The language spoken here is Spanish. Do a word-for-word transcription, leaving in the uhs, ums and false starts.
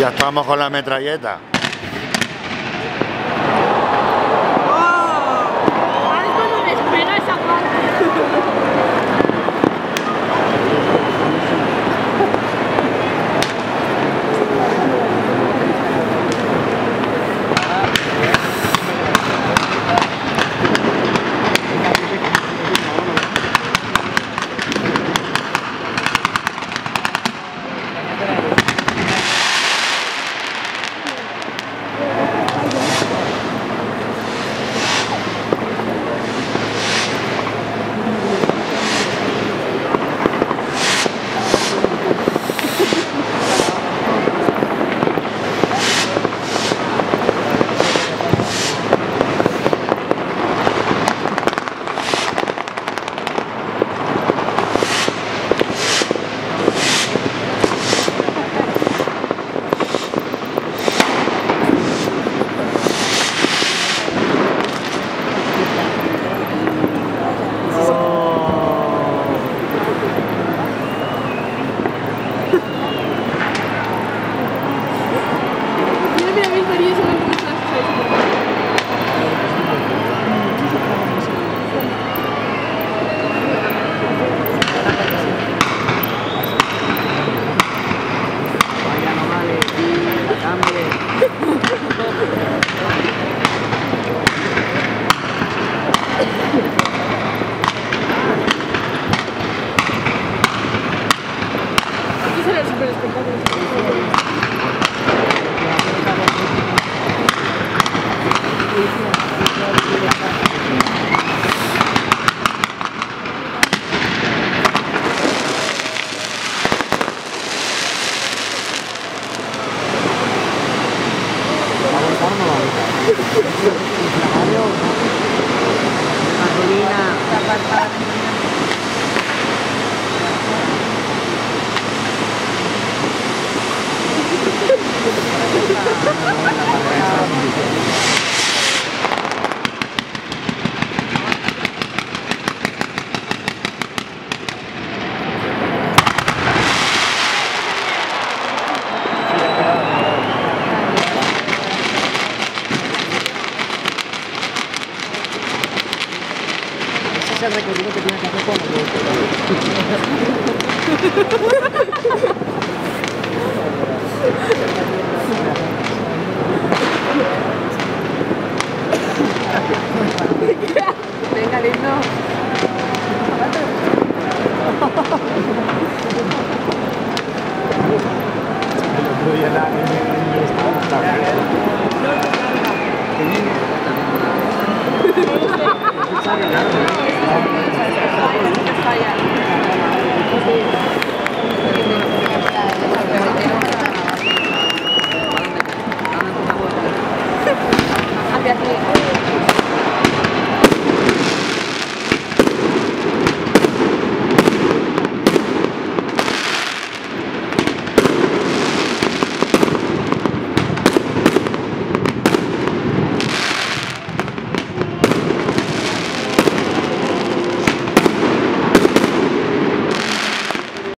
Ya estamos con la metralleta. El recorrido que tiene que hacer con el venga, lindo. Gracias.